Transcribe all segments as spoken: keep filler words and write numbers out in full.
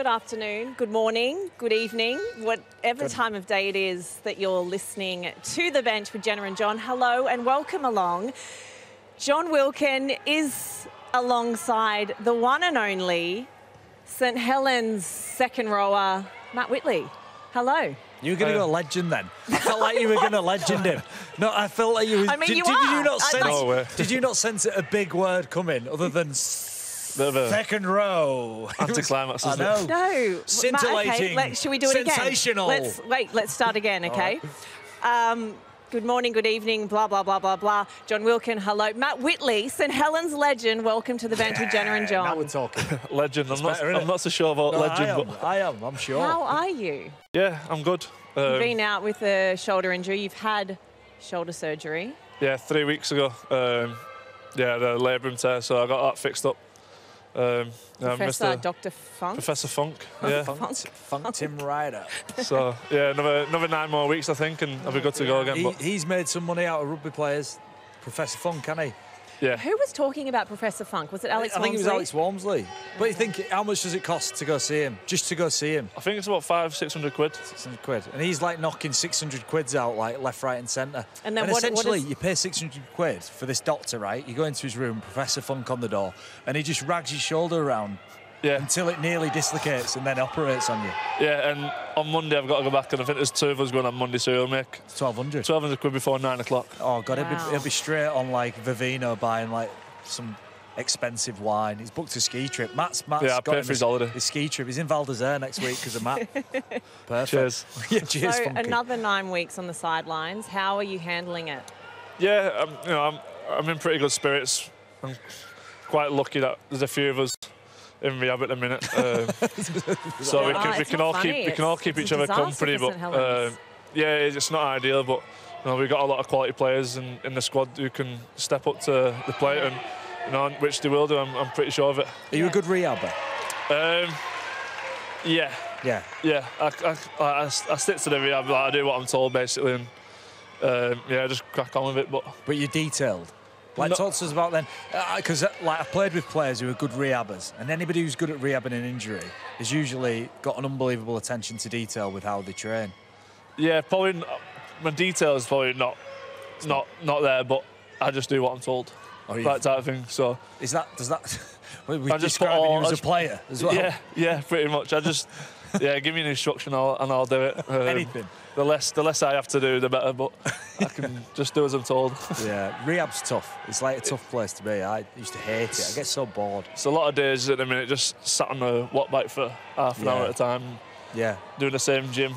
Good afternoon, good morning, good evening, whatever good. time of day it is that you're listening to The Bench with Jenna and Jon. Hello and welcome along. Jon Wilkin is alongside the one and only Saint Helens second rower, Matt Whitley. Hello. You were going to go legend then. I felt like you were going to legend him. No, I felt like you were... I mean, did, you did you not sense? Like... Did you not sense a big word coming other than... Second row. Anticlimax, isn't it? No. Scintillating. Okay, let, should we do it again? Sensational. Let's, wait, let's start again, okay? Right. Um, good morning, good evening, blah, blah, blah, blah, blah. Jon Wilkin, hello. Matt Whitley, Saint Helens legend, welcome to The Bench yeah, with Jenna and Jon. Now we're talking. legend. I'm, better, not, I'm not so sure about no, legend. I am, but... I am, I'm sure. How are you? Yeah, I'm good. Um, You've been out with a shoulder injury. You've had shoulder surgery. Yeah, three weeks ago. Um, yeah, the labrum tear, so I got that fixed up. Um, Professor yeah, Doctor Funk. Professor Funk. Yeah. Funk, Funk Tim Ryder. So yeah, another another nine more weeks I think, and I'll be good to go again. He, but. He's made some money out of rugby players, Professor Funk, hasn't he? Yeah. Who was talking about Professor Funk? Was it Alex? I, I think it was Alex Walmsley. But you think how much does it cost to go see him? Just to go see him? I think it's about five, six hundred quid. Six hundred quid, and he's like knocking six hundred quids out like left, right, and centre. And then and what, essentially, what is... you pay six hundred quid for this doctor, right? You go into his room, Professor Funk on the door, and he just rags his shoulder around yeah. until it nearly dislocates, and then operates on you. Yeah, and on Monday I've got to go back, and I think there's two of us going on Monday, so he'll make twelve hundred. Twelve hundred quid before nine o'clock. Oh God, wow. he'll, be, he'll be straight on like Vivino buying like some expensive wine. He's booked a ski trip. Matt's, Matt's yeah, got his, his holiday. His ski trip. He's in Val d'Isere next week because of Matt. Perfect. Cheers. yeah, cheers. So Funky. Another nine weeks on the sidelines. How are you handling it? Yeah, I'm, you know, I'm, I'm in pretty good spirits. I'm quite lucky that there's a few of us in rehab at the minute, um, so we can, oh, we can all funny. keep we can all keep it's each other company. But uh, yeah, it's not ideal, but you know, we've got a lot of quality players in, in the squad who can step up to the plate and. You know, which they will do, I'm, I'm pretty sure of it. Are you yeah. a good rehabber? Um, yeah. Yeah? Yeah. I, I, I, I stick to the rehab, like, I do what I'm told, basically, and um, yeah, I just crack on with it. But but you're detailed? Like, no. Talk to us about then, because uh, like, I've played with players who are good rehabbers, and anybody who's good at rehabbing an injury has usually got an unbelievable attention to detail with how they train. Yeah, probably, not, my detail is probably not, not, not there, but I just do what I'm told. That type of thing. So is that does that? We just put all, you as just, a player as well. Yeah, yeah, pretty much. I just yeah, give me an instruction I'll, and I'll do it. Um, Anything. The less the less I have to do, the better. But I can just do as I'm told. Yeah, rehab's tough. It's like a tough place to be. I used to hate it. I get so bored. It's a lot of days at the minute just sat on the watt bike for half an yeah. hour at a time. Yeah, doing the same gym.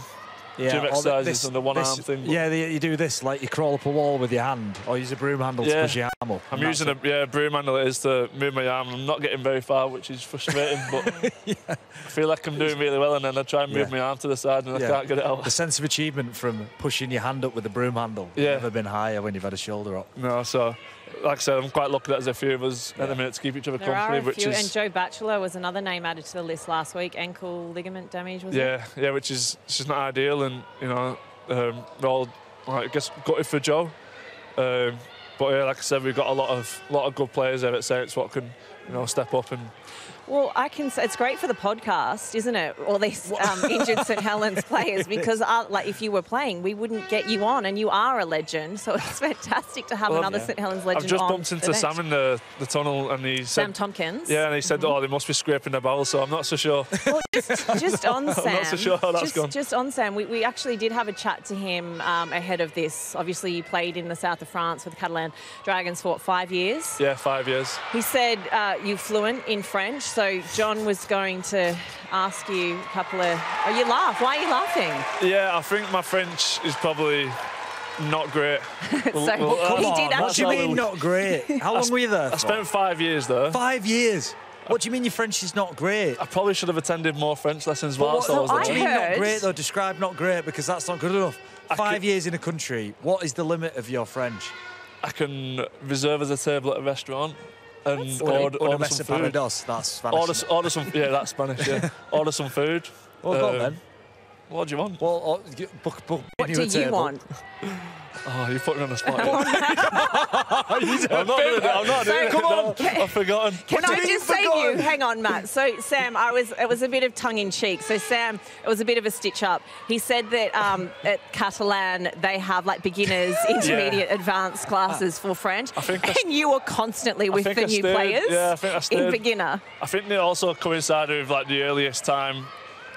Yeah, gym exercises this, and the one this, arm thing. Yeah, you do this, like you crawl up a wall with your hand or use a broom handle yeah. to push your arm up. I'm using a yeah, broom handle it is to move my arm. I'm not getting very far, which is frustrating, but yeah. I feel like I'm doing really well and then I try and move yeah. my arm to the side and yeah. I can't get it out. The sense of achievement from pushing your hand up with a broom handle yeah. has never been higher when you've had a shoulder up. No, so... Like I said, I'm quite lucky that there's a few of us yeah. at the minute to keep each other there company. Are a which few, is... And Joe Batchelor was another name added to the list last week. Ankle ligament damage, was yeah, it? Yeah, yeah, which is just not ideal. And, you know, um, we're all, I guess, gutted for Joe. Um, but, yeah, like I said, we've got a lot of lot of good players there at Saints what can, you know, step up and... Well, I can say it's great for the podcast, isn't it? All these um, injured Saint Helens players, because uh, like if you were playing, we wouldn't get you on, and you are a legend, so it's fantastic to have well, another yeah. Saint Helens legend on. I've just on bumped into Sam in the, the tunnel, and he said... Sam Tompkins. Yeah, and he said, mm-hmm. oh, they must be scraping their bowels, so I'm not so sure. Well, just, just on Sam... I'm not so sure how that's just, gone. Just on Sam, we, we actually did have a chat to him um, ahead of this. Obviously, you played in the south of France with the Catalan Dragons for, what, five years? Yeah, five years. He said uh, you're fluent in French. So Jon was going to ask you a couple of... Oh, you laugh. Why are you laughing? Yeah, I think my French is probably not great. so well, uh, he did on, what do you mean not great? How long were you there for? I spent five years there. Five years? What do you mean your French is not great? I probably should have attended more French lessons whilst I was there. What do you mean not great, though? Describe not great, because that's not good enough. I five could... years in a country, what is the limit of your French? I can reserve as a table at a restaurant. And order, order some food. That's Spanish. Order, order some, yeah, that's Spanish. Yeah, order some food. Well, um, then. What do you want? Well, uh, book, book, what do you table. want? Oh, you put me on the spot. I'm not doing it. I'm not doing it. Come on. Can, I've forgotten. Can I just say to you, hang on, Matt. So, Sam, I was, it was a bit of tongue-in-cheek. So, Sam, it was a bit of a stitch-up. He said that um, at Catalan, they have, like, beginners, intermediate, yeah. advanced classes for French. I think and I, you were constantly with the I new stayed, players yeah, I think I stayed. in beginner. I think they also coincided with, like, the earliest time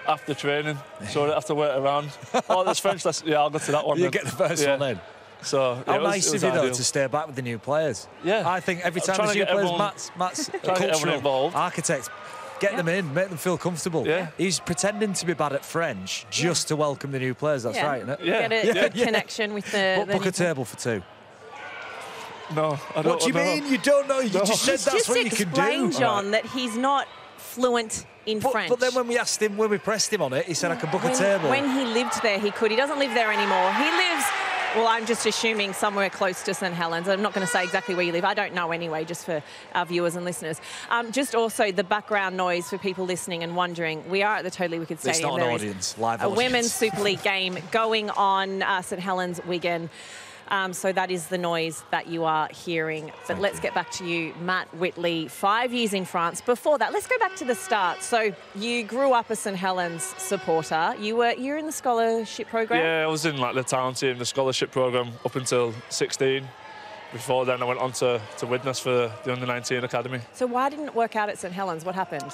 after training, so I don't have to wait around. Oh, there's French lesson. Yeah, I'll go to that one. You then. get the first yeah. one then. So yeah, how was, nice of you though to stay back with the new players. Yeah, I think every time there's new players, everyone, Matt's, Matt's cultural architect, get yeah. them in, make them feel comfortable. Yeah, he's pretending to be bad at French just yeah. to welcome the new players. That's yeah. right, isn't it? Yeah, get a yeah. good yeah. connection with the. But the book new a table for two. No, I don't. What do you mean? Know. You don't know? You no. just said that's what you can do. Just explain, John, that he's not fluent in but, French. But then when we asked him, when we pressed him on it, he said, I can book when, a table. When he lived there, he could. He doesn't live there anymore. He lives, well, I'm just assuming somewhere close to Saint Helens. I'm not going to say exactly where you live. I don't know anyway, just for our viewers and listeners. Um, just also the background noise for people listening and wondering, we are at the Totally Wicked Stadium. It's not an audience, live audience. A Women's Super League game going on uh, Saint Helens Wigan. Um, so that is the noise that you are hearing. But Thank let's you. get back to you, Matt Whitley. Five years in France. Before that, let's go back to the start. So you grew up a Saint Helens supporter. You were you were in the scholarship program? Yeah, I was in like the town team, the scholarship program up until sixteen. Before then, I went on to, to Widnes for the under nineteen academy. So why didn't it work out at Saint Helens? What happened?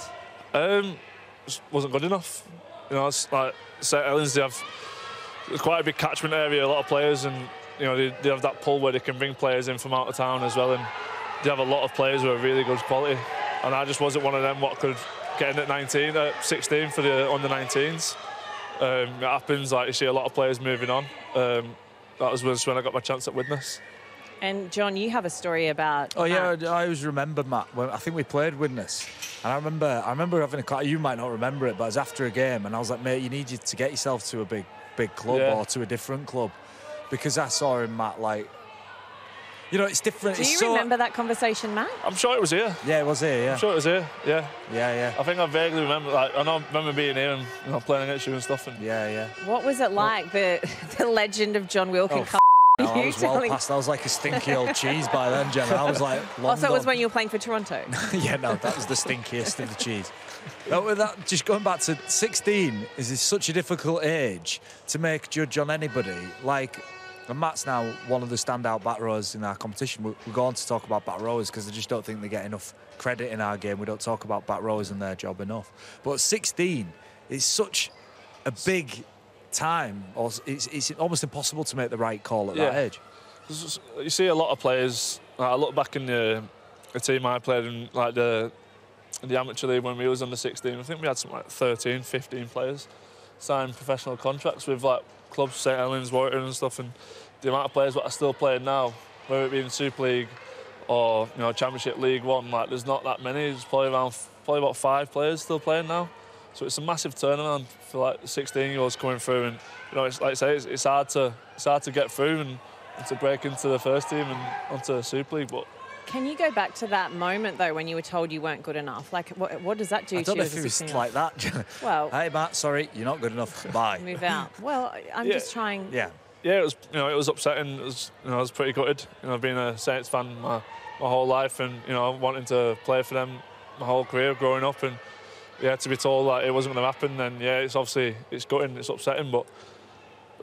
Um, it wasn't good enough. You know, it's like Saint Helens, they have quite a big catchment area, a lot of players, and you know, they, they have that pull where they can bring players in from out of town as well, and they have a lot of players who are really good quality. And I just wasn't one of them what could get in at nineteen, at sixteen for the under nineteens. Um, it happens, like you see a lot of players moving on. Um, that was when I got my chance at Widnes. And, John, you have a story about... Oh, yeah, Matt. I always remember, Matt, when I think we played Widnes. And I remember I remember having a car. You might not remember it, but it was after a game, and I was like, mate, you need to get yourself to a big, big club yeah. or to a different club. Because I saw him, Matt, like... You know, it's different. Do you so... remember that conversation, Matt? I'm sure it was here. Yeah, it was here, yeah. I'm sure it was here, yeah. Yeah, yeah. I think I vaguely remember, like, I know I remember being here and you know, playing against you and stuff. And... Yeah, yeah. What was it like, the, the legend of Jon Wilkin? Oh, no, I was well past. I was like a stinky old cheese by then, Jenna. I was like... Also, it was when you were playing for Toronto. Yeah, no, that was the stinkiest of the cheese. But with that, just going back to sixteen, is such a difficult age to make judge on anybody. Like... And Matt's now one of the standout back rowers in our competition. We're going to talk about back rowers because I just don't think they get enough credit in our game. We don't talk about back rowers and their job enough. But sixteen is such a big time. Or it's, it's almost impossible to make the right call at yeah. that age. You see a lot of players. Like I look back in the, the team I played in, like the, the amateur league when we was under sixteen. I think we had some like thirteen, fifteen players sign professional contracts with like clubs, Saint Helens, Warrington and stuff, and the amount of players that are still playing now, whether it be in Super League or you know Championship League One, like there's not that many. There's probably around probably about five players still playing now, so it's a massive turnaround for like sixteen-year-olds coming through. And you know, it's like I say, it's, it's hard to it's hard to get through and, and to break into the first team and onto the Super League, but. Can you go back to that moment, though, when you were told you weren't good enough? Like, what, what does that do to you? I don't know if it was like that. Well, hey, Matt, sorry, you're not good enough. Bye. Move out. Well, I'm yeah. just trying... Yeah. Yeah, it was, you know, it was upsetting. It was, you know, I was pretty gutted. You know, I've been a Saints fan my, my whole life and, you know, wanting to play for them my whole career growing up. And, yeah, to be told that it wasn't going to happen, then, yeah, it's obviously, it's gutting, it's upsetting, but...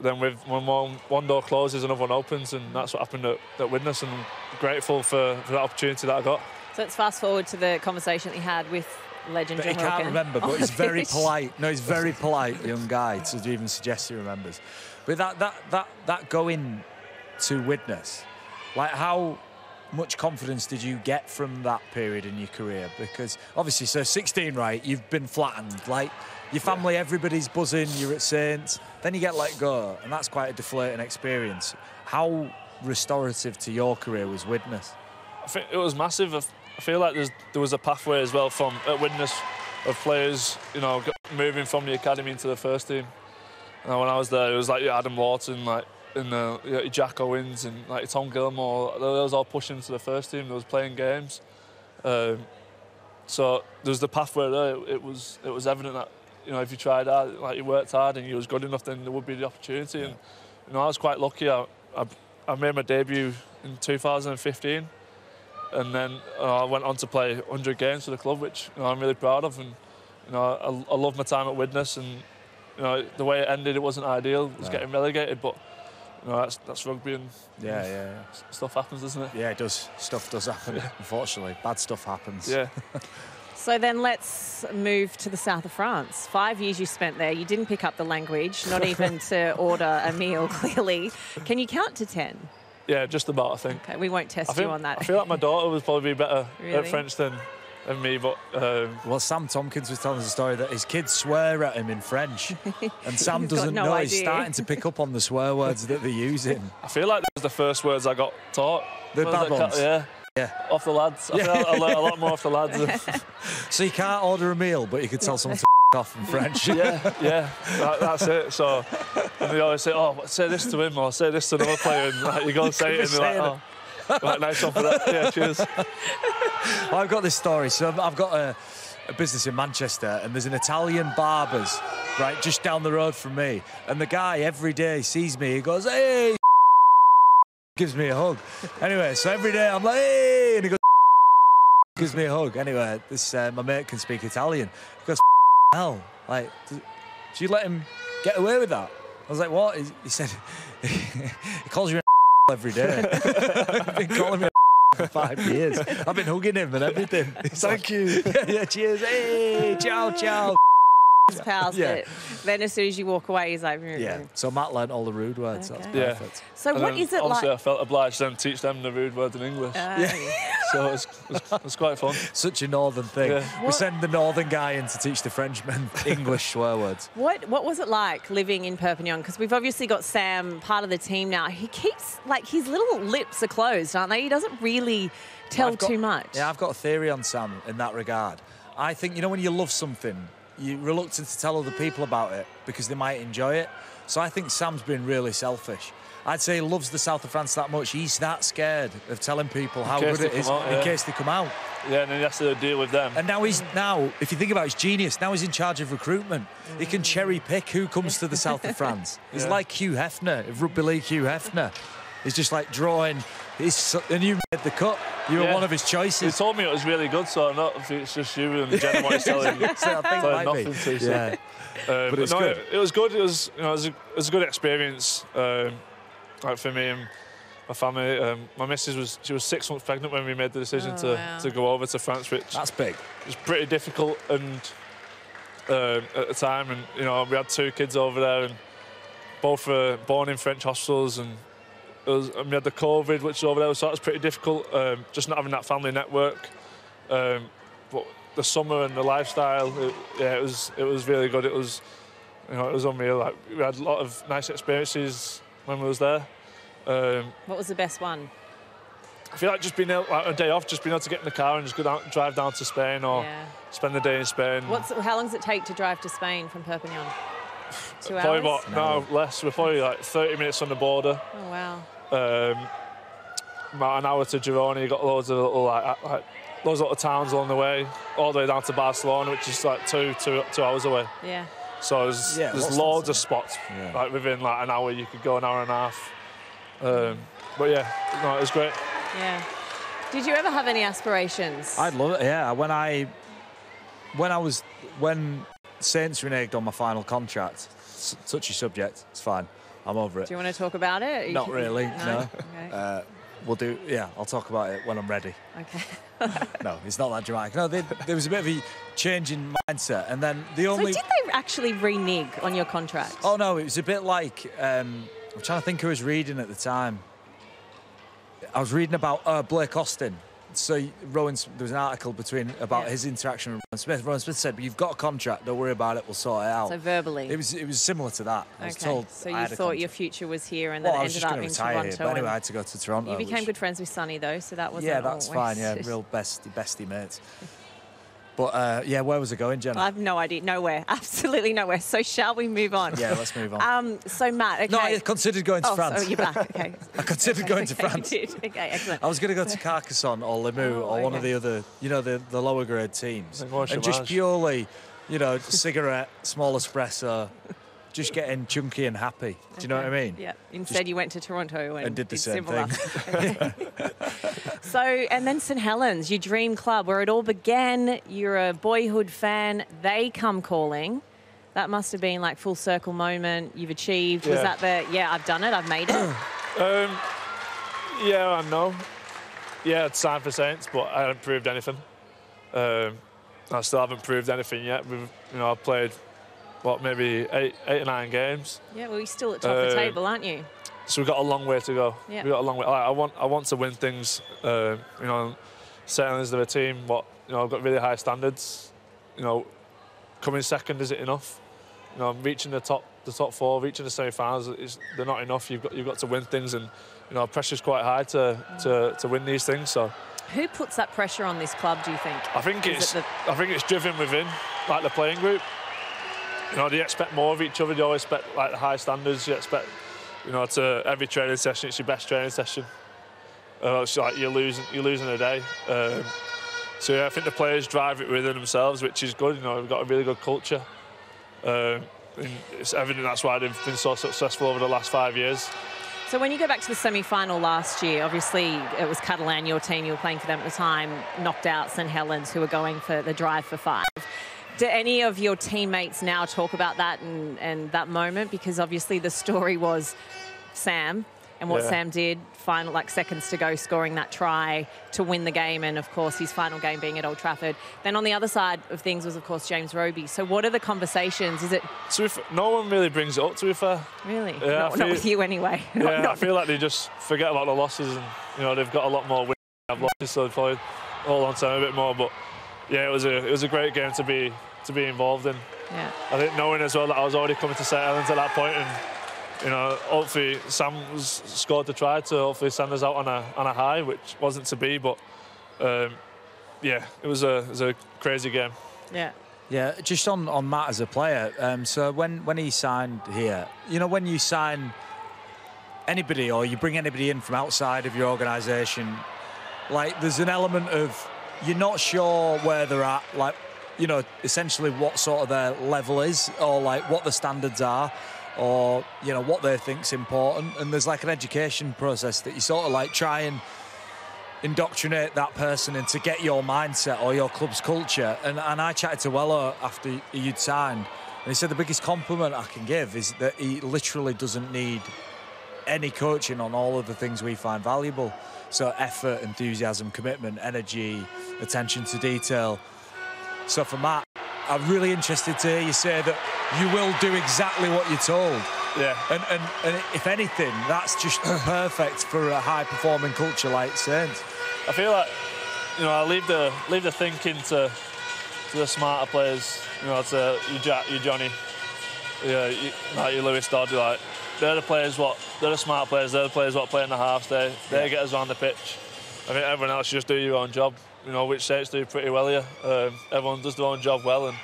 Then with when one, one door closes, another one opens, and that's what happened at, at Widnes, and I'm grateful for, for that opportunity that I got. So let's fast forward to the conversation that he had with legend John Wilkin. He can't remember, but he's very polite. No, he's very polite, young guy, to even suggest he remembers. But that that that that going to Widnes, like how much confidence did you get from that period in your career? Because obviously, so sixteen, right? You've been flattened, like. Your family, yeah. everybody's buzzing, you're at Saints, then you get let go, and that's quite a deflating experience. How restorative to your career was Widnes? I think it was massive. I feel like there's, there was a pathway as well from at Widnes of players, you know, moving from the academy into the first team. And when I was there, it was like Adam Walton, like and uh, Jack Owens, and like Tom Gilmore. They was all pushing to the first team. They was playing games, um, so there's the pathway there. It was it was evident that. you know, if you tried hard, like you worked hard and you was good enough, then there would be the opportunity. Yeah. And you know, I was quite lucky. I, I, I made my debut in two thousand fifteen, and then uh, I went on to play one hundred games for the club, which you know, I'm really proud of. And you know, I, I love my time at Widnes, and you know, the way it ended, it wasn't ideal. It was no. getting relegated, but. No, that's, that's rugby and yeah, yeah, yeah. stuff happens, doesn't it? Yeah, it does. Stuff does happen, yeah. Unfortunately. Bad stuff happens. Yeah. So then let's move to the south of France. Five years you spent there. You didn't pick up the language, not even to order a meal, clearly. Can you count to ten? Yeah, just about, I think. Okay, we won't test feel, you on that. I feel like my daughter was probably better really? at French than... And me, but um, well, Sam Tompkins was telling us a story that his kids swear at him in French, and Sam doesn't no know idea. He's starting to pick up on the swear words that they're using. I feel like those are the first words I got taught. The bad that, ones, yeah, yeah, off the lads. I feel like I learned a lot more off the lads. So you can't order a meal, but you could tell someone to f off in French. Yeah, yeah, that, that's it. So and they always say, "Oh, say this to him," or "Say this to another player," and like, you go and say it, and they're like, it. "Oh." Right, nice one for that. Yeah, cheers. I've got this story. So I've got a, a business in Manchester, and there's an Italian barber's right just down the road from me. And the guy every day sees me. He goes, "Hey," gives me a hug. Anyway, so every day I'm like, "Hey," and he goes, gives me a hug. Anyway, this uh, my mate can speak Italian. He goes, "Hell, like, do, do you let him get away with that?" I was like, "What?" He, he said, "He calls you an every day." I've been calling me for five years. I've been hugging him and everything. He's Thank like, you. Yeah, yeah, cheers. Hey, ciao, ciao. It's pals. Yeah. It. Then as soon as you walk away, he's like, mm-hmm. Yeah. So Matt learned all the rude words. Okay. That's perfect. Yeah. So and what is it like? I felt obliged to then teach them the rude words in English. Uh, yeah. So it was, it, was, it was quite fun. Such a northern thing. Yeah. We send the northern guy in to teach the Frenchmen English swear words. What What was it like living in Perpignan? Because we've obviously got Sam part of the team now. He keeps like his little lips are closed, aren't they? He doesn't really tell got, too much. Yeah, I've got a theory on Sam in that regard. I think you know when you love something, you're reluctant to tell other people about it because they might enjoy it. So I think Sam's been really selfish. I'd say he loves the south of France that much. He's that scared of telling people how good it is out, in yeah. case they come out. Yeah, and then he has to deal with them. And now he's, now, if you think about it, he's genius. Now he's in charge of recruitment. He can cherry pick who comes to the south of France. He's yeah. like Hugh Hefner, of Rugby League Hugh Hefner. He's just like drawing. He's, and you made the cut. You were yeah. one of his choices. He told me it was really good, so I'm not. If it's just you and Jenna, what he's telling me. So I think so nothing be. to. So. Yeah. Um, but, but it's no, good. It, it was good. It was, you know, it was a, it was a good experience. Um, like for me and my family. Um, my missus was she was six months pregnant when we made the decision oh, to wow. to go over to France, which that's big. It was pretty difficult, and um, at the time, and you know, we had two kids over there, and both were born in French hospitals, and. It was, and we had the COVID, which was over there, so that was pretty difficult. Um, just not having that family network, um, but the summer and the lifestyle, it, yeah, it was it was really good. It was, you know, it was unreal. Like, we had a lot of nice experiences when we was there. Um, what was the best one? I feel like just being able, like, a day off, just being able to get in the car and just go down, drive down to Spain, or yeah. spend the day in Spain. What's how long does it take to drive to Spain from Perpignan? Two probably hours? About, no. no, less. We're probably like thirty minutes on the border. Oh, wow. Um, about an hour to Girona. You got loads of little, like, like, loads of little towns along the way, all the way down to Barcelona, which is like two, two, two hours away. Yeah. So there's, yeah, there's loads of spots. Yeah. Like within like an hour, you could go an hour and a half. Um, but yeah, no, it was great. Yeah. Did you ever have any aspirations? I'd love it. Yeah. When I, when I was, when. Saints reneged on my final contract. Touchy subject. It's fine. I'm over it. Do you want to talk about it? Not really. No. no. Okay. Uh, we'll do. Yeah, I'll talk about it when I'm ready. Okay. No, it's not that dramatic. No, they, there was a bit of a change in mindset, and then the only. So did they actually renege on your contract? Oh no, it was a bit like um, I'm trying to think who I was reading at the time. I was reading about uh, Blake Austin. So Rohan, there was an article between about yeah. his interaction with Rohan Smith. Rohan Smith said, "But you've got a contract. Don't worry about it. We'll sort it out." So verbally, it was it was similar to that. I okay. was told. So you thought your future was here, and well, then it ended up in Toronto. Here, but anyway, I had to go to Toronto. You became which... good friends with Sonny, though, so that wasn't. Yeah, that's always... fine. Yeah, real bestie, bestie mates. But uh, yeah, where was it going, Jenna? I have no idea. Nowhere. Absolutely nowhere. So shall we move on? Yeah, let's move on. Um, so Matt, okay. No, I considered going to oh, France. Oh, you're back. Okay. I considered okay, going okay, to France. You did. Okay, excellent. I was going to go to Carcassonne or Limoux oh, or okay. one of the other, you know, the, the lower grade teams. And just purely you know, cigarette, small espresso, just getting chunky and happy. Do you know okay. what I mean? Yeah. Instead, just, you went to Toronto and, and did the did same similar. thing. So, and then Saint Helens, your dream club, where it all began. You're a boyhood fan. They come calling. That must have been like full circle moment. You've achieved. Yeah. Was that the, yeah, I've done it, I've made it? um, yeah, I know. Yeah, I'd signed for Saints, but I hadn't proved anything. Um, I still haven't proved anything yet. We've, you know, I've played, what, maybe eight, eight or nine games. Yeah, well, you're still at top um, of the table, aren't you? So we've got a long way to go. Yeah. We've got a long way. Like, I want, I want to win things. Uh, you know, certainly as they're a team, what, you know, I've got really high standards. You know, coming second isn't enough. You know, reaching the top, the top four, reaching the semi-finals, is, they're not enough. You've got, you've got to win things, and you know, pressure's quite high to, to, to win these things. So. Who puts that pressure on this club, do you think? I think it's, it the... I think it's driven within, like the playing group. You know, they expect more of each other. They always expect like the high standards. You expect, you know, to every training session, it's your best training session. Uh, it's like you're losing, you're losing a day. Um, so yeah, I think the players drive it within themselves, which is good. You know, we've got a really good culture. Um, and it's evident that's why they've been so successful over the last five years. So when you go back to the semi-final last year, obviously it was Catalan, your team, you were playing for them at the time, knocked out Saint Helens, who were going for the drive for five. Do any of your teammates now talk about that and, and that moment? Because obviously the story was Sam and what yeah. Sam did, final, like seconds to go, scoring that try to win the game, and of course his final game being at Old Trafford. Then on the other side of things was of course James Roby. So what are the conversations? Is it? To be fair, no one really brings it up, to be fair. Really? Yeah, not, feel, not with you anyway. Yeah, not, not I feel like they just forget about the losses, and you know they've got a lot more wins. I've lost, so they probably hold on to a bit more, but. Yeah, it was a it was a great game to be to be involved in. Yeah. I think knowing as well that I was already coming to Saint Helens at that point, and you know, hopefully Sam was scored the try to hopefully send us out on a on a high, which wasn't to be. But um, yeah, it was a it was a crazy game. Yeah. Yeah. Just on on Matt as a player. Um, so when when he signed here, you know, when you sign anybody or you bring anybody in from outside of your organisation, like there's an element of you're not sure where they're at, like, you know, essentially what sort of their level is, or like what the standards are, or, you know, what they think's important. And there's like an education process that you sort of like try and indoctrinate that person into get your mindset or your club's culture. And, and I chatted to Wello after you'd signed, and he said the biggest compliment I can give is that he literally doesn't need any coaching on all of the things we find valuable. So effort, enthusiasm, commitment, energy, attention to detail. So for Matt, I'm really interested to hear you say that you will do exactly what you're told. Yeah. And, and, and if anything, that's just perfect for a high-performing culture like Saints. I feel like, you know, I leave the leave the thinking to to the smarter players. You know, to you Jack, you Johnny, yeah, you, like you Lewis Dodd, like. They're the players what they're the smart players. They're the players what play in the halves. They they yeah. get us on the pitch. I think everyone else should just do your own job. You know, which Saints do pretty well here. Um, everyone does their own job well, and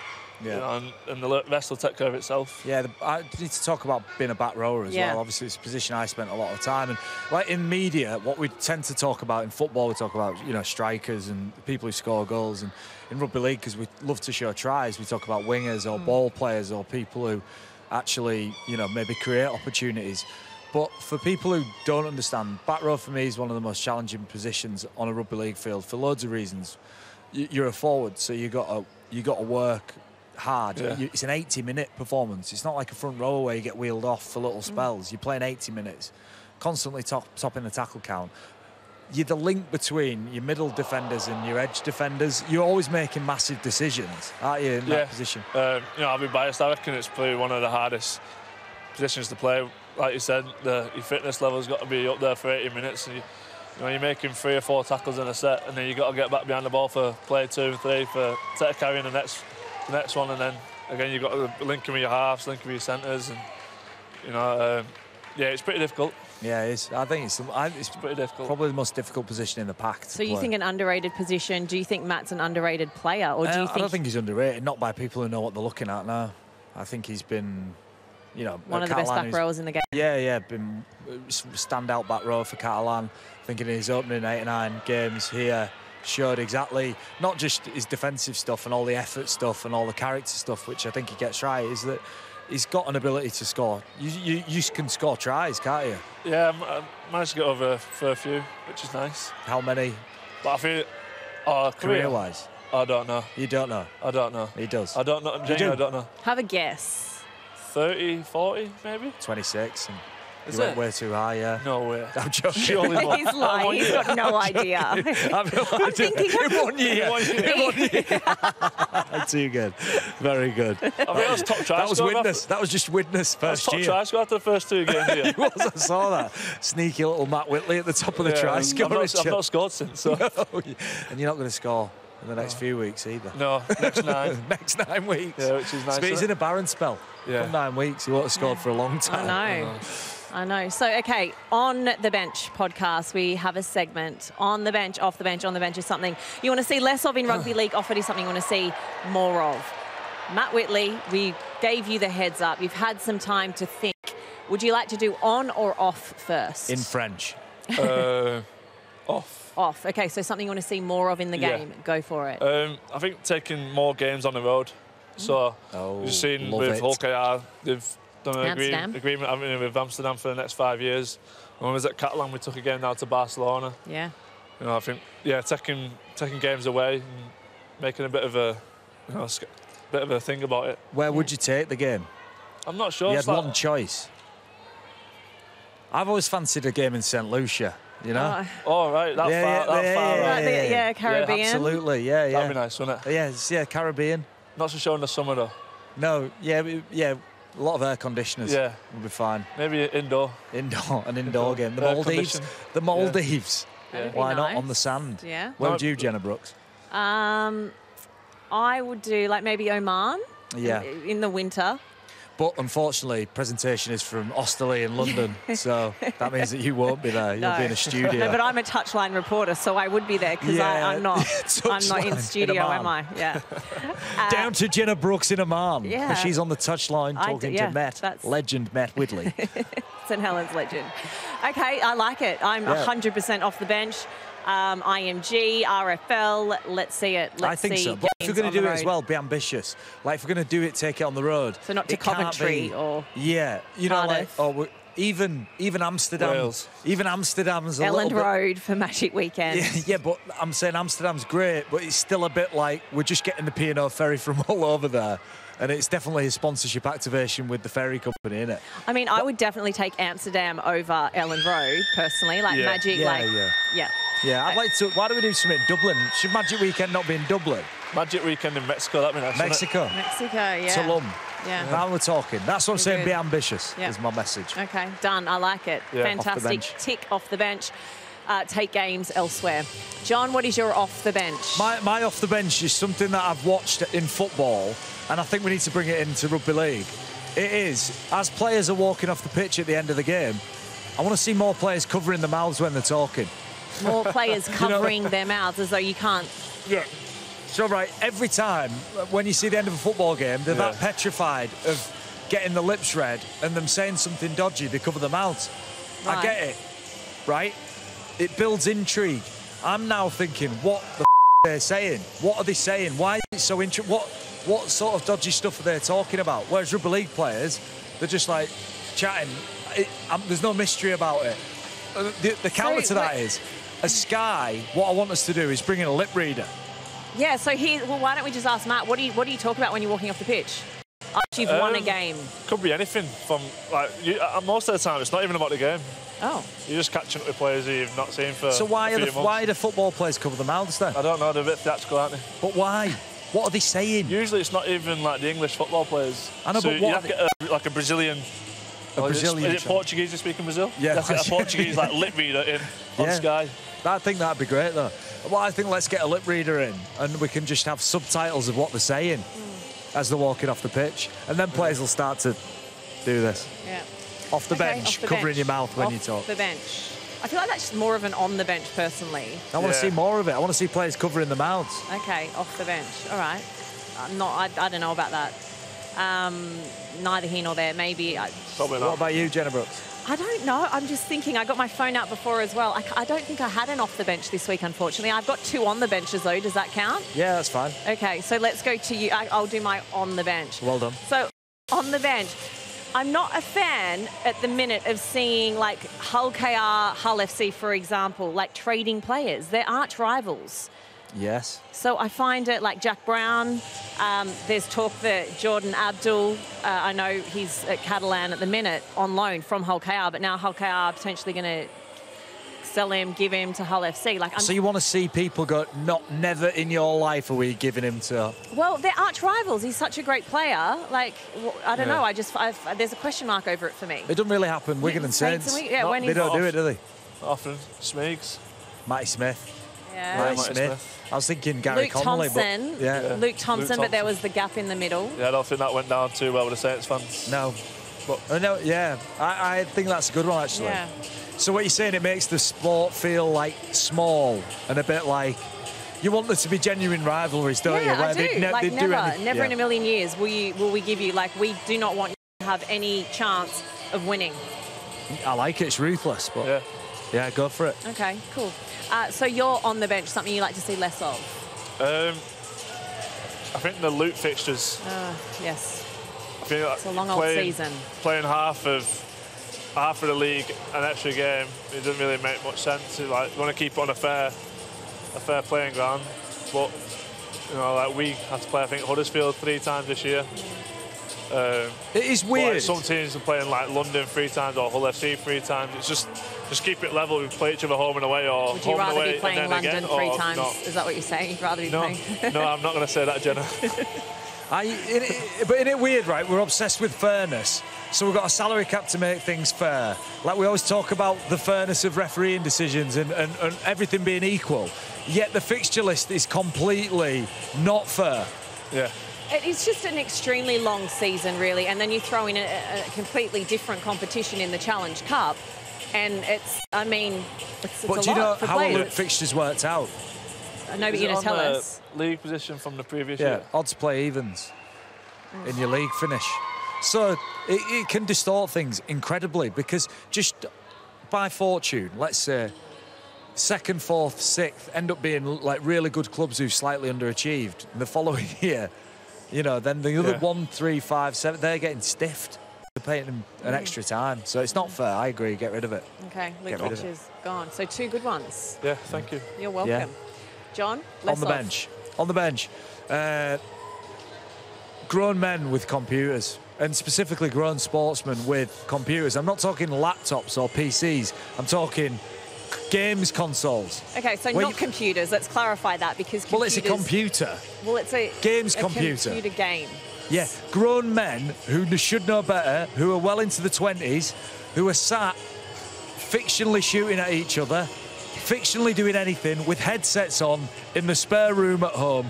yeah, you know, and, and the rest will take care of itself. Yeah, the, I need to talk about being a back rower as yeah. well. Obviously, it's a position I spent a lot of time in. Like in media, what we tend to talk about in football, we talk about you know strikers and people who score goals, and in rugby league, because we love to show tries, we talk about wingers or mm. ball players or people who. Actually, you know, maybe create opportunities. But for people who don't understand, back row for me is one of the most challenging positions on a rugby league field for loads of reasons. You're a forward, so you got to you got to work hard. Yeah. It's an eighty minute performance. It's not like a front row where you get wheeled off for little spells. Mm. You're playing eighty minutes, constantly top, topping the tackle count. You're the link between your middle defenders and your edge defenders. You're always making massive decisions, aren't you, in yeah. that position? Um, you know, I'll be biased. I reckon it's probably one of the hardest positions to play. Like you said, the, your fitness level's got to be up there for eighty minutes. And you, you know, you're making three or four tackles in a set, and then you've got to get back behind the ball for play two and three, for set of carrying the next, the next one. And then, again, you've got to link in with your halves, link in with your centres. And, you know, um, yeah, it's pretty difficult. Yeah, it is. I think it's, it's pretty difficult. Probably the most difficult position in the pack. So you play. think an underrated position? Do you think Matt's an underrated player, or do uh, you think? I don't think he's underrated. Not by people who know what they're looking at now. I think he's been, you know, one of Catalan the best back rowers in the game. Yeah, yeah, been standout back row for Catalan. I think in his opening eighty-nine games here, showed exactly not just his defensive stuff and all the effort stuff and all the character stuff, which I think he gets right, is that he's got an ability to score. You, you, you can score tries, can't you? Yeah, I managed to get over for a few, which is nice. How many? But I think uh, career-wise. I don't know. You don't know? I don't know. He does. I don't know. Jane, do? I don't know. Have a guess. thirty, forty, maybe? twenty-six. And is you it? Went way too high, yeah. No way. I'm joking. Surely not. He's lying. He's got no idea. I'm, I'm thinking of one year. One year. One year. Too good. Very good. I mean, that was top try. That was Widnes. That was just Widnes first that was top year. Top try score after the first two games here. It was. I saw that. Sneaky little Matt Whitley at the top of the yeah, try score. I've not, I've not scored since. So. No. And you're not going to score in the next no. few weeks either. No, next nine. Next nine weeks. Yeah, which is nice. But he's in a barren spell. Yeah. For nine weeks, he won't have scored yeah. for a long time. I know. I know. I know. So, OK, on the bench podcast, we have a segment on the bench, off the bench, on the bench is something you want to see less of in rugby league, off it is something you want to see more of. Matt Whitley, we gave you the heads up. You've had some time to think. Would you like to do on or off first? In French. uh, off. Off. OK, so something you want to see more of in the game. Yeah. Go for it. Um, I think taking more games on the road. So, oh, you've seen with Hull K R, they've done an agree agreement having with Amsterdam for the next five years. When we was at Catalan, we took a game now to Barcelona. Yeah. You know, I think, yeah, taking taking games away and making a bit of a, you know, a bit of a thing about it. Where would you take the game? I'm not sure. You had like one choice. I've always fancied a game in Saint Lucia. You know? Oh, oh right, that yeah, far, yeah, that yeah, far. Yeah, right. yeah, yeah, yeah, Caribbean. Yeah, absolutely, yeah, yeah. That'd be nice, wouldn't it? Yeah, yeah, Caribbean. Not so sure in the summer though. No, yeah, yeah, a lot of air conditioners. Yeah, would be fine. Maybe indoor. Indoor, an indoor, indoor. game. The air Maldives. The Maldives. Yeah. Yeah. Why nice. not on the sand? Yeah. Where would you, Jenna Brooks? Um, I would do like maybe Oman. Yeah. In, in the winter. But unfortunately, presentation is from Osterley in London, so that means that you won't be there. You'll no. be in a studio. No, but I'm a touchline reporter, so I would be there because yeah. I'm not. I'm not in studio, in am I? Yeah. Uh, Down to Jenna Brooks in Amman. Yeah. She's on the touchline talking do, yeah, to Matt, that's... legend Matt Whitley. Saint Helens legend. Okay, I like it. I'm one hundred percent yeah. off the bench. Um, I M G, R F L, let's see it. Let's I think see so, but if you're going to do it as well, be ambitious. Like, if we're going to do it, take it on the road. So not to Coventry be, or Yeah, you Cardiff. know, like, or even, even Amsterdam. Wales. Even Amsterdam's a Elland little Road bit, for Magic Weekend. Yeah, yeah, but I'm saying Amsterdam's great, but it's still a bit like we're just getting the P and O ferry from all over there. And it's definitely a sponsorship activation with the ferry company, isn't it? I mean, but, I would definitely take Amsterdam over Elland Road, personally. Like, yeah. Magic, yeah, like... Yeah, yeah. Yeah, I'd like to... Why do we do something in Dublin? Should Magic Weekend not be in Dublin? Magic Weekend in Mexico, that'd be nice. Mexico. Mexico, yeah. Tulum. Yeah. Now we're talking. That's what I'm saying, be ambitious, yeah. is my message. OK, done. I like it. Yeah. Fantastic. Off Tick off the bench. Uh, take games elsewhere. John, what is your off the bench? My, my off the bench is something that I've watched in football, and I think we need to bring it into rugby league. It is, as players are walking off the pitch at the end of the game, I want to see more players covering their mouths when they're talking. More players covering you know, their mouths as though you can't... Yeah. So, right, every time when you see the end of a football game, they're yeah. that petrified of getting the lips red and them saying something dodgy, they cover their mouths. Right. I get it, right? It builds intrigue. I'm now thinking, what the f they're saying? What are they saying? Why is it so intriguing? What, what sort of dodgy stuff are they talking about? Whereas rugby league players, they're just, like, chatting. It, um, there's no mystery about it. The, the counter so, to that is... As Sky, what I want us to do is bring in a lip reader. Yeah, so he. Well, why don't we just ask Matt, what do you, what do you talk about when you're walking off the pitch? After you've um, won a game. Could be anything from, like, you, most of the time it's not even about the game. Oh. You're just catching up with players who you've not seen for So why a few are the, months. Why do football players cover their mouths then? I don't know, they're a bit theatrical, aren't they? But why? What are they saying? Usually it's not even, like, the English football players. I know, so but what you have to get a, like, a Brazilian... A well, Brazilian... Is it, is it Portuguese you speak in Brazil? Yeah. That's like a Portuguese, like, lip reader in, on yeah. Sky. I think that'd be great, though. Well, I think let's get a lip reader in and we can just have subtitles of what they're saying mm. as they're walking off the pitch. And then players will start to do this. Yeah. Off the okay, bench, off the covering bench. your mouth when off you talk. Off the bench. I feel like that's more of an on the bench, personally. I want to yeah. see more of it. I want to see players covering their mouths. OK, off the bench. All right. I'm not, I, I don't know about that. Um, neither here nor there, maybe. I, Probably not. What about you, Jenna Brooks? I don't know. I'm just thinking. I got my phone out before as well. I, I don't think I had an off the bench this week, unfortunately. I've got two on the benches, though. Does that count? Yeah, that's fine. Okay, so let's go to you. I, I'll do my on the bench. Well done. So, on the bench. I'm not a fan at the minute of seeing, like, Hull K R, Hull F C, for example, like, trading players. They're arch rivals. Yes. So I find it, like, Jack Brown, um, there's talk that Jordan Abdul, uh, I know he's at Catalan at the minute, on loan from Hull K R, but now Hull K R are potentially going to sell him, give him to Hull F C. Like, I'm so you want to see people go, not never in your life are we giving him to... Well, they're arch rivals. He's such a great player. Like, well, I don't yeah. know. I just... I've, there's a question mark over it for me. It doesn't really happen. Wigan and Saints. Yeah, not, when they don't off, do it, do they? Often. Smegs. Matty Smith. Yeah. Matty, yeah, Matty Smith. Smith. I was thinking Gary Luke Connolly, Thompson, but... Yeah. Yeah. Luke Thompson, Luke Thompson, but there was the gap in the middle. Yeah, I don't think that went down too well with the Saints fans. No. But, uh, no, yeah. I, I think that's a good one, actually. Yeah. So what you're saying, it makes the sport feel, like, small and a bit like... You want there to be genuine rivalries, don't yeah, you? Where I do. Ne like, never, do any never yeah. in a million years will, you, will we give you... Like, we do not want you to have any chance of winning. I like it. It's ruthless, but... Yeah, yeah, go for it. OK, cool. Uh, so you're on the bench, something you like to see less of? Um, I think the loot fixtures... Uh, yes. I feel like it's a long playing, old season. Playing half of... half of the league, an extra game, it doesn't really make much sense. You, like, you want to keep it on a fair, a fair playing ground, but you know, like we had to play, I think, Huddersfield three times this year. Um, it is weird. Like, some teams are playing like London three times or Hull F C three times. It's just, just keep it level. We play each other home and away, or would you home rather and away be playing and then London again, three or times? Not. Is that what you're saying? You'd rather be no, playing? No, I'm not going to say that, Jenna. I, it, it, but isn't it weird, right? We're obsessed with fairness. So we've got a salary cap to make things fair. Like, we always talk about the fairness of refereeing decisions and, and, and everything being equal. Yet the fixture list is completely not fair. Yeah. It's just an extremely long season, really. And then you throw in a, a completely different competition in the Challenge Cup. And it's, I mean, it's, it's but a do lot you know for how players. All the fixtures worked out? No, but you're going to tell us. League position from the previous yeah. year. Odds play evens mm. in your league finish. So it, it can distort things incredibly, because just by fortune, let's say, second, fourth, sixth end up being like really good clubs who slightly underachieved. And the following year, you know, then the other yeah. one, three, five, seven, they're getting stiffed. They're paying them an mm. extra time. So it's not fair. I agree. Get rid of it. OK, Luke Hodge is gone. So two good ones. Yeah, thank you. You're welcome. Yeah. John, on the off. bench. On the bench. Uh, grown men with computers, and specifically grown sportsmen with computers. I'm not talking laptops or P Cs. I'm talking games consoles. OK, so Where not you... computers. Let's clarify that, because computers... Well, it's a computer. Well, it's a... Games a computer. computer game. Yeah, grown men who should know better, who are well into the twenties, who are sat fictionally shooting at each other, fictionally doing anything, with headsets on in the spare room at home,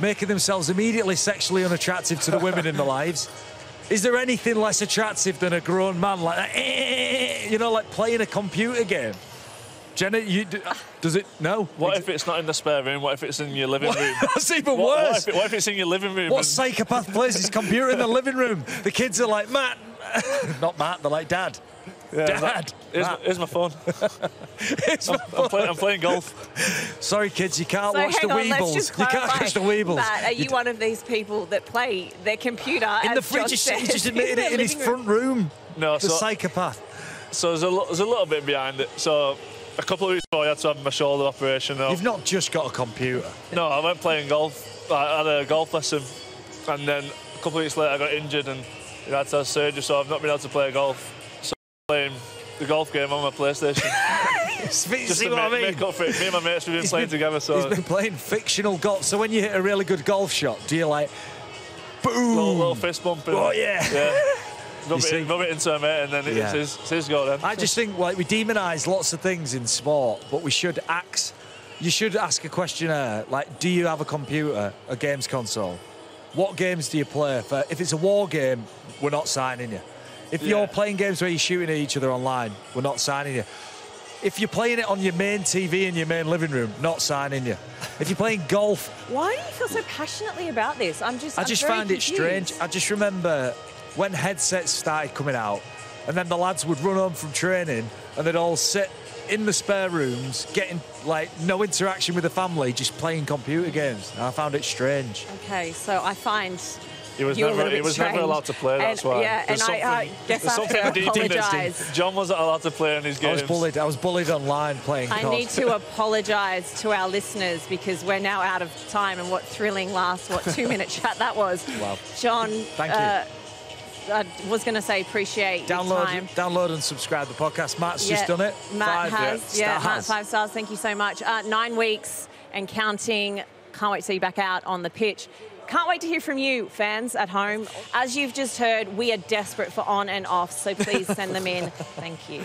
making themselves immediately sexually unattractive to the women in their lives. Is there anything less attractive than a grown man like that? You know, like playing a computer game. Jenna, you do, does it? No. What if it's not in the spare room? What if it's in your living room? That's even what, worse. What if, it, what if it's in your living room? What and... psychopath plays his computer in the living room? The kids are like, Matt. Not Matt, they're like, Dad. Yeah, Dad, that, here's, my, here's my phone. here's I'm, my phone. I'm, playing, I'm playing golf. Sorry, kids, you can't so watch hang the on, Weebles. Let's just clarify, you can't watch the Weebles. Matt, are you, you one of these people that play their computer in the fridge? He's just admitted it in his room. front room. No, the so, psychopath. So there's a, there's a little bit behind it. So a couple of weeks ago, I had to have my shoulder operation. Though. You've not just got a computer. No, I went playing golf. I had a golf lesson, and then a couple of weeks later, I got injured and I had to have surgery. So I've not been able to play golf. Playing the golf game on my PlayStation. See just to what make, I mean? Make up for it. Me and my mates, we've been he's playing been, together. So he's been playing fictional golf. So when you hit a really good golf shot, do you like, boom? Little, little fist bumping. Oh yeah. Yeah. Rub, it in, rub it into a mate, and then yeah. it's, his, it's his goal. Then I just think, like, we demonise lots of things in sport, but we should ask. You should ask a questionnaire like, do you have a computer, a games console? What games do you play? For if it's a war game, we're not signing you. If yeah. you're playing games where you're shooting at each other online, we're not signing you. If you're playing it on your main T V in your main living room, not signing you. If you're playing golf... Why do you feel so passionately about this? I'm just I I'm just very find confused. it strange. I just remember when headsets started coming out, and then the lads would run home from training and they'd all sit in the spare rooms, getting like no interaction with the family, just playing computer games. And I found it strange. Okay, so I find it was you never, a it was strange. Never allowed to play. That's and, why. Yeah, there's and I, I guess I have to apologise. John wasn't allowed to play on his games. I was bullied. I was bullied online playing. I need to apologise to our listeners because we're now out of time. And what thrilling last what two minute chat that was. Wow, John. Thank uh, you. I was going to say appreciate download, your time. Download and subscribe the podcast. Matt's yeah, just done it. Matt five, has. Yeah, yeah Matt, five stars. Thank you so much. Uh, nine weeks and counting. Can't wait to see you back out on the pitch. Can't wait to hear from you, fans at home. As you've just heard, we are desperate for on and off, so please send them in. Thank you.